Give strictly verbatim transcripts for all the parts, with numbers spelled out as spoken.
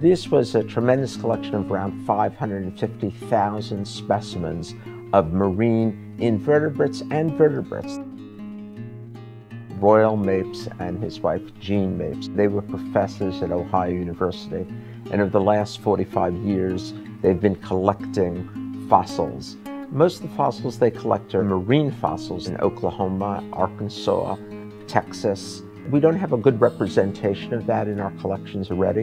This was a tremendous collection of around five hundred fifty thousand specimens of marine invertebrates and vertebrates. Royal Mapes and his wife, Gene Mapes, they were professors at Ohio University, and over the last forty-five years, they've been collecting fossils. Most of the fossils they collect are marine fossils in Oklahoma, Arkansas, Texas. We don't have a good representation of that in our collections already.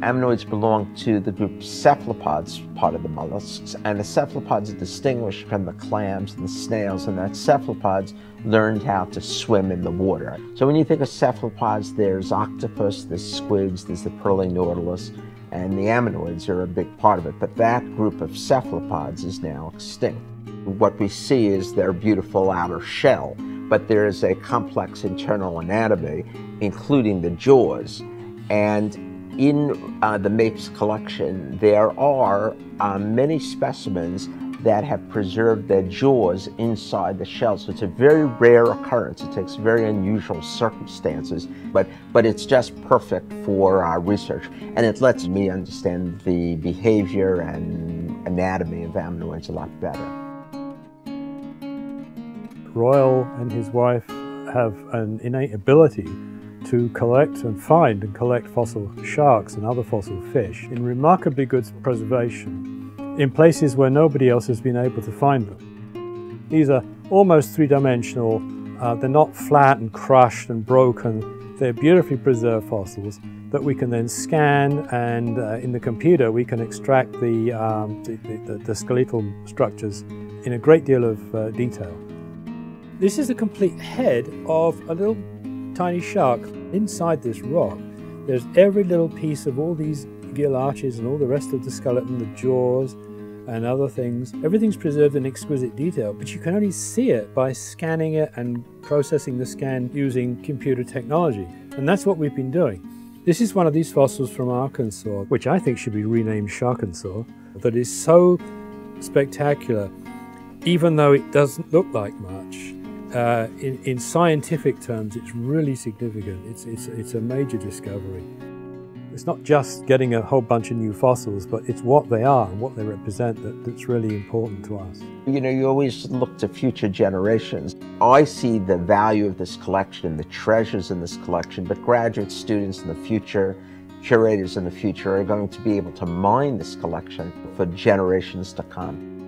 Ammonoids belong to the group cephalopods, part of the mollusks, and the cephalopods are distinguished from the clams and the snails, and that cephalopods learned how to swim in the water. So when you think of cephalopods, there's octopus, there's squids, there's the purling nautilus, and the ammonoids are a big part of it, but that group of cephalopods is now extinct. What we see is their beautiful outer shell, but there is a complex internal anatomy, including the jaws, and in uh, the Mapes collection, there are uh, many specimens that have preserved their jaws inside the shell. So it's a very rare occurrence. It takes very unusual circumstances, but, but it's just perfect for our research. And it lets me understand the behavior and anatomy of ammonoids a lot better. Royal and his wife have an innate ability to collect and find and collect fossil sharks and other fossil fish in remarkably good preservation in places where nobody else has been able to find them. These are almost three-dimensional, uh, they're not flat and crushed and broken, they're beautifully preserved fossils that we can then scan, and uh, in the computer we can extract the, um, the, the, the skeletal structures in a great deal of uh, detail. This is a complete head of a little tiny shark. Inside this rock, there's every little piece of all these gill arches and all the rest of the skeleton, the jaws and other things. Everything's preserved in exquisite detail, but you can only see it by scanning it and processing the scan using computer technology. And that's what we've been doing. This is one of these fossils from Arkansas, which I think should be renamed Sharkansas, that is so spectacular, even though it doesn't look like much. Uh, in, in scientific terms, it's really significant. It's, it's, it's a major discovery. It's not just getting a whole bunch of new fossils, but it's what they are and what they represent that, that's really important to us. You know, you always look to future generations. I see the value of this collection, the treasures in this collection, but graduate students in the future, curators in the future, are going to be able to mine this collection for generations to come.